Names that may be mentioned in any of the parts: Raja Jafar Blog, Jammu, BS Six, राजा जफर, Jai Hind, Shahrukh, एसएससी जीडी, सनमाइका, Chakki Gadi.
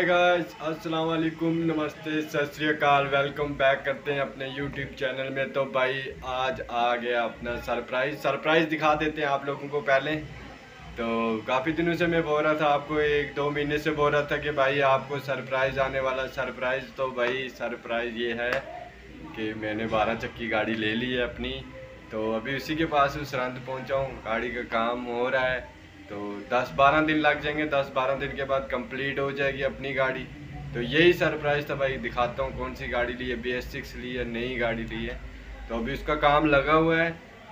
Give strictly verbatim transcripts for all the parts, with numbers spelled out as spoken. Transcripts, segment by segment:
Hi guys, अस्सलाम वालेकुम, नमस्ते, सत श्री अकाल। वेलकम बैक करते हैं अपने यूट्यूब चैनल में। तो भाई आज आ गया अपना सरप्राइज़ सरप्राइज़ दिखा देते हैं आप लोगों को। पहले तो काफ़ी दिनों से मैं बोल रहा था आपको, एक दो महीने से बोल रहा था कि भाई आपको सरप्राइज़ आने वाला सरप्राइज़। तो भाई सरप्राइज़ ये है कि मैंने बारह चक्की गाड़ी ले ली है अपनी। तो अभी उसी के पास उसरांत पहुँचा हूँ, गाड़ी का काम हो रहा है। तो दस बारह दिन लग जाएंगे, दस बारह दिन के बाद कंप्लीट हो जाएगी अपनी गाड़ी। तो यही सरप्राइज़ था भाई। दिखाता हूँ कौन सी गाड़ी ली है, बी एस सिक्स ली है, नई गाड़ी ली है। तो अभी उसका काम लगा हुआ है।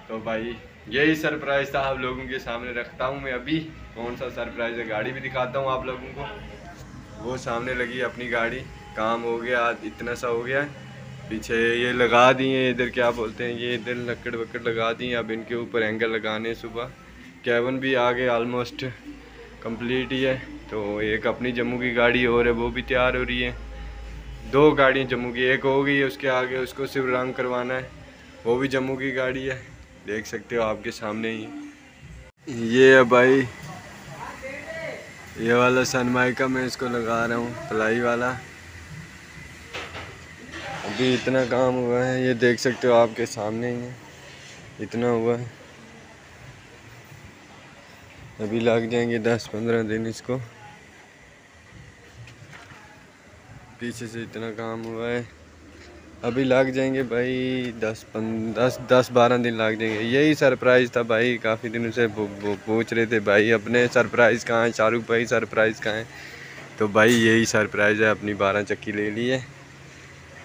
तो भाई यही सरप्राइज़ था, आप लोगों के सामने रखता हूँ मैं अभी कौन सा सरप्राइज़ है। गाड़ी भी दिखाता हूँ आप लोगों को। वो सामने लगी अपनी गाड़ी, काम हो गया, आज इतना सा हो गया। पीछे ये लगा दिए, इधर क्या बोलते हैं, ये इधर लकड़ वकड़ लगा दिए। अब इनके ऊपर एंगल लगाने। सुबह कैबन भी आगे ऑलमोस्ट कंप्लीट ही है। तो एक अपनी जम्मू की गाड़ी और है, वो भी तैयार हो रही है। दो गाड़ियाँ जम्मू की, एक हो गई है, उसके आगे उसको सिर्फ रंग करवाना है, वो भी जम्मू की गाड़ी है, देख सकते हो आपके सामने ही। ये है भाई, ये वाला सनमाइका मैं इसको लगा रहा हूँ, प्लाई वाला। अभी इतना काम हुआ है, ये देख सकते हो आपके सामने ही है, इतना हुआ है। अभी लग जाएंगे दस पंद्रह दिन इसको। पीछे से इतना काम हुआ है, अभी लग जाएंगे भाई दस पंद्रह दस दस बारह दिन लग जाएंगे। यही सरप्राइज़ था भाई, काफ़ी दिनों से पूछ रहे थे भाई अपने सरप्राइज़ कहाँ है, शाहरुख भाई सरप्राइज़ कहाँ है। तो भाई यही सरप्राइज़ है, अपनी बारह चक्की ले ली है।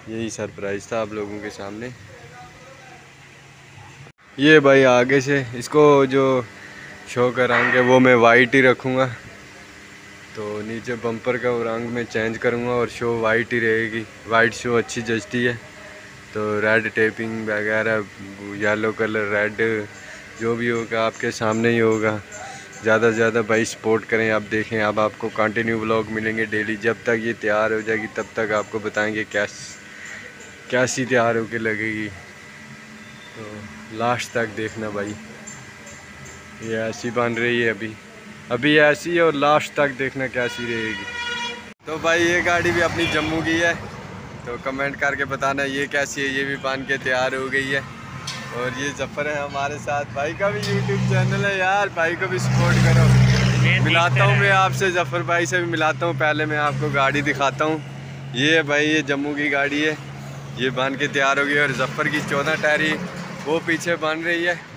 यही सरप्राइज़ था आप लोगों के सामने। ये भाई आगे से इसको जो शो का रंग है वो मैं वाइट ही रखूँगा। तो नीचे बम्पर का रंग मैं चेंज करूँगा और शो वाइट ही रहेगी। वाइट शो अच्छी जचती है। तो रेड टेपिंग वगैरह, येलो कलर, रेड, जो भी होगा आपके सामने ही होगा। ज़्यादा से ज़्यादा भाई सपोर्ट करें। आप देखें, अब आपको कंटिन्यू ब्लॉग मिलेंगे डेली। जब तक ये तैयार हो जाएगी तब तक आपको बताएँगे कैस कैसी तैयार होकर लगेगी। तो लास्ट तक देखना भाई, ये ऐसी बन रही है अभी अभी ऐसी है, और लास्ट तक देखना कैसी रहेगी। तो भाई ये गाड़ी भी अपनी जम्मू की है। तो कमेंट करके बताना ये कैसी है। ये भी बन के तैयार हो गई है। और ये जफर है हमारे साथ, भाई का भी यूट्यूब चैनल है यार, भाई को भी सपोर्ट करो। मिलाता हूँ मैं आपसे, जफर भाई से भी मिलाता हूँ। पहले मैं आपको गाड़ी दिखाता हूँ। ये है भाई, ये जम्मू की गाड़ी है, ये बन के तैयार हो गई। और जफर की चौदह टायरी वो पीछे बन रही है।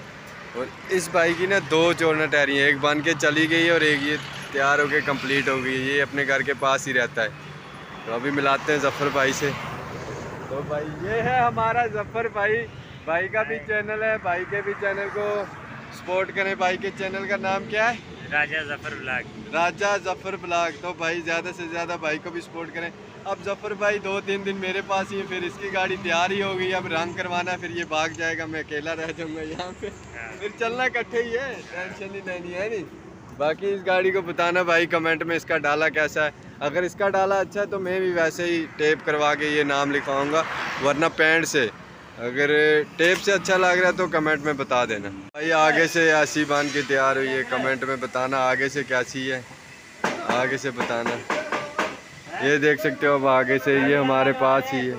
और इस बाइक की ना दो चौड़ना टायर है, एक बन के चली गई और एक ये तैयार होके कंप्लीट हो गई। ये अपने घर के पास ही रहता है। तो अभी मिलाते हैं जफर भाई से। तो भाई ये है हमारा जफर भाई, भाई का भी चैनल है, भाई के भी चैनल को सपोर्ट करें। भाई के चैनल का नाम क्या है? राजा जफर blog, राजा जफर blog. तो भाई ज़्यादा से ज़्यादा भाई को भी सपोर्ट करें। अब जफर भाई दो तीन दिन मेरे पास ही है, फिर इसकी गाड़ी तैयार ही हो गई। अब रंग करवाना, फिर ये भाग जाएगा, मैं अकेला रह जाऊँगा यहाँ पे। फिर चलना इकट्ठे ही है, टेंशन ही नहीं है। नहीं, बाकी इस गाड़ी को बताना भाई कमेंट में, इसका डाला कैसा है। अगर इसका डाला अच्छा है तो मैं भी वैसे ही टेप करवा के ये नाम लिखवाऊँगा, वरना पैंट से। अगर टेप से अच्छा लग रहा है तो कमेंट में बता देना भाई। आगे से ऐसी बांध के तैयार हुई है, कमेंट में बताना आगे से कैसी है, आगे से बताना। ये देख सकते हो अब आगे से, ये हमारे पास ही है,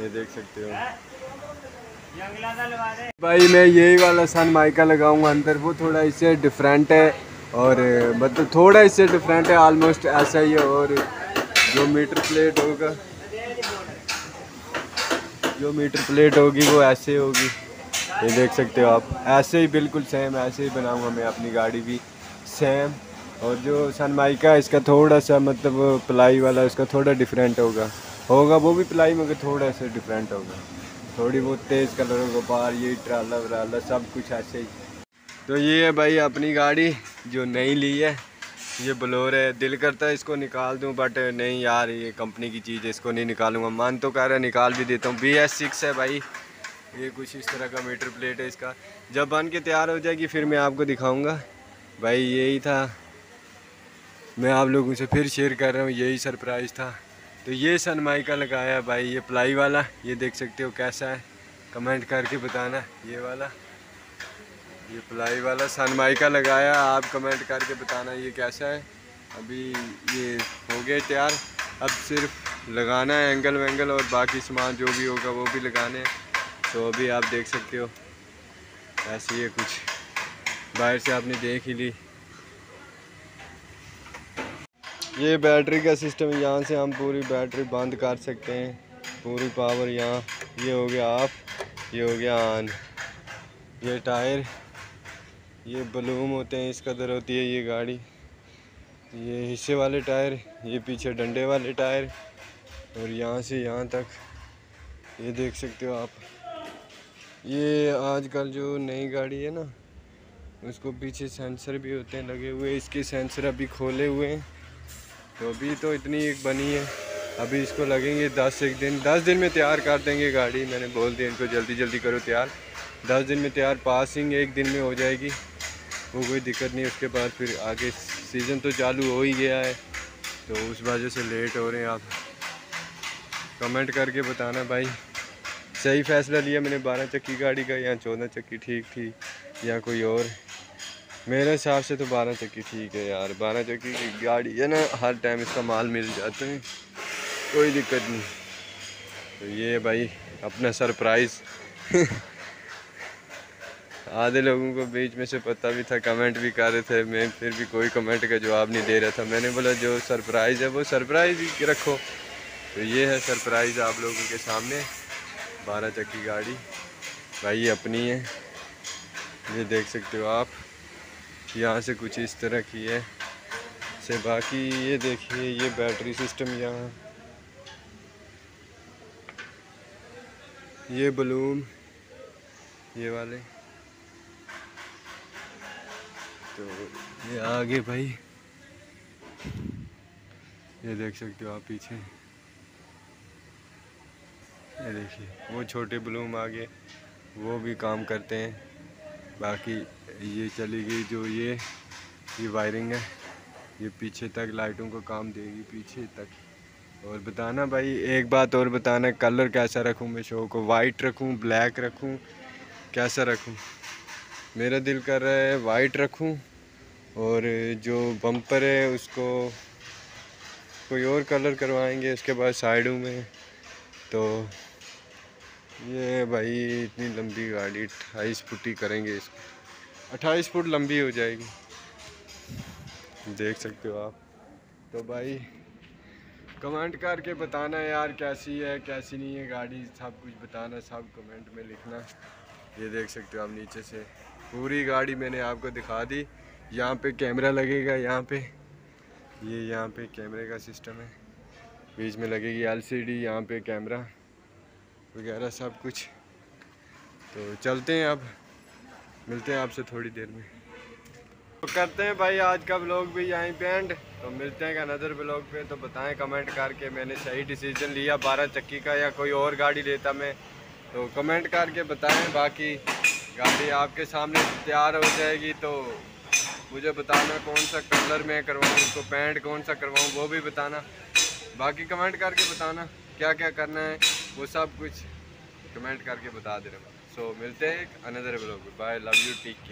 ये देख सकते हो भाई। मैं यही वाला सनमाइका लगाऊंगा अंदर, वो थोड़ा इससे डिफरेंट है। और मतलब थोड़ा इससे डिफरेंट है, ऑलमोस्ट ऐसा ही है। और जो मीटर प्लेट होगा, जो मीटर प्लेट होगी वो ऐसे होगी, ये देख सकते हो आप। ऐसे ही बिल्कुल सेम ऐसे ही बनाऊंगा मैं अपनी गाड़ी भी सेम। और जो सनमाइका है इसका थोड़ा सा मतलब प्लाई वाला, उसका थोड़ा डिफरेंट होगा होगा वो भी प्लाई मगर थोड़ा सा डिफरेंट होगा, थोड़ी बहुत तेज़ कलर होगा बाहर। ये ट्राला व्राला सब कुछ ऐसे ही। तो ये है भाई अपनी गाड़ी जो नई ली है, ये बलोर है। दिल करता है इसको निकाल दूं, बट नहीं यार, ये कंपनी की चीज़ है, इसको नहीं निकालूंगा। मन तो कह रहा है निकाल भी देता हूँ। बी एस सिक्स है भाई, ये कुछ इस तरह का मीटर प्लेट है इसका। जब बन के तैयार हो जाएगी फिर मैं आपको दिखाऊँगा। भाई यही था, मैं आप लोगों से फिर शेयर कर रहा हूँ, यही सरप्राइज़ था। तो ये सनमाइका लगाया भाई, ये प्लाई वाला, ये देख सकते हो कैसा है, कमेंट करके बताना। ये वाला, ये प्लाई वाला सनमाइका लगाया, आप कमेंट करके बताना ये कैसा है। अभी ये हो गया तैयार। अब सिर्फ लगाना है एंगल वेंगल और बाकी सामान जो भी होगा वो भी लगाने हैं। तो अभी आप देख सकते हो ऐसे ही है कुछ, बाहर से आपने देख ही ली। ये बैटरी का सिस्टम, यहाँ से हम पूरी बैटरी बंद कर सकते हैं, पूरी पावर यहाँ। ये हो गया ऑफ, ये हो गया ऑन। ये टायर, ये बलूम होते हैं इस कदर होती है ये गाड़ी, ये हिस्से वाले टायर, ये पीछे डंडे वाले टायर, और यहाँ से यहाँ तक ये देख सकते हो आप। ये आजकल जो नई गाड़ी है ना उसको पीछे सेंसर भी होते हैं लगे हुए, इसके सेंसर अभी खोले हुए हैं। तो अभी तो इतनी एक बनी है, अभी इसको लगेंगे दस एक दिन दस दिन में तैयार कर देंगे गाड़ी। मैंने बोल दिया इनको जल्दी जल्दी करो तैयार, दस दिन में तैयार। पासिंग एक दिन में हो जाएगी, वो कोई दिक्कत नहीं। उसके बाद फिर आगे सीज़न तो चालू हो ही गया है, तो उस वजह से लेट हो रहे हैं। आप कमेंट करके बताना भाई सही फ़ैसला लिया मैंने बारह चक्की गाड़ी का या चौदह चक्की ठीक थी या कोई और। मेरे हिसाब से तो बारह चक्की ठीक है यार, बारह चक्की की गाड़ी है ना, हर टाइम इसका माल मिल जाते हैं, कोई दिक्कत नहीं। तो ये भाई अपना सरप्राइज़ आधे लोगों को बीच में से पता भी था, कमेंट भी कर रहे थे, मैं फिर भी कोई कमेंट का जवाब नहीं दे रहा था। मैंने बोला जो सरप्राइज़ है वो सरप्राइज़ ही रखो। तो ये है सरप्राइज़ आप लोगों के सामने। बारह चक्की गाड़ी भाई ये अपनी है, ये देख सकते हो आप। यहाँ से कुछ इस तरह की है से, बाकी ये देखिए ये बैटरी सिस्टम यहाँ, ये बलून ये वाले। तो ये आगे भाई ये देख सकते हो आप, पीछे ये देखिए वो छोटे बलून आगे, वो भी काम करते हैं। बाकी ये चली गई जो ये ये वायरिंग है, ये पीछे तक लाइटों का काम देगी पीछे तक। और बताना भाई एक बात और बताना, कलर कैसा रखूं मैं शो को, वाइट रखूं ब्लैक रखूं कैसा रखूं? मेरा दिल कर रहा है वाइट रखूं, और जो बम्पर है उसको कोई और कलर करवाएंगे उसके बाद साइडों में। तो ये भाई इतनी लंबी गाड़ी अट्ठाईस फुट ही करेंगे इसको, अट्ठाईस फुट लंबी हो जाएगी, देख सकते हो आप। तो भाई कमेंट करके बताना यार कैसी है कैसी नहीं है गाड़ी, सब कुछ बताना, सब कमेंट में लिखना। ये देख सकते हो आप नीचे से पूरी गाड़ी मैंने आपको दिखा दी। यहाँ पे कैमरा लगेगा, यहाँ पे ये यह यहाँ पे कैमरे का सिस्टम है, बीच में लगेगी एल सी डी, यहाँ पे कैमरा वगैरह सब कुछ। तो चलते हैं, अब मिलते हैं आपसे थोड़ी देर में। तो करते हैं भाई आज का ब्लॉग भी यहीं पे एंड। तो मिलते हैं अनदर ब्लॉग पे। तो बताएं कमेंट करके मैंने सही डिसीजन लिया बारह चक्की का या कोई और गाड़ी लेता मैं, तो कमेंट करके बताएं। बाकी गाड़ी आपके सामने तैयार हो जाएगी, तो मुझे बताना कौन सा कलर मैं करवाऊँ उसको, पेंट कौन सा करवाऊँ वो भी बताना। बाकी कमेंट करके बताना क्या क्या करना है वो सब कुछ कमेंट करके बता देना। सो so, मिलते हैं एक अनदर ब्लॉग में। Bye, love you, take care.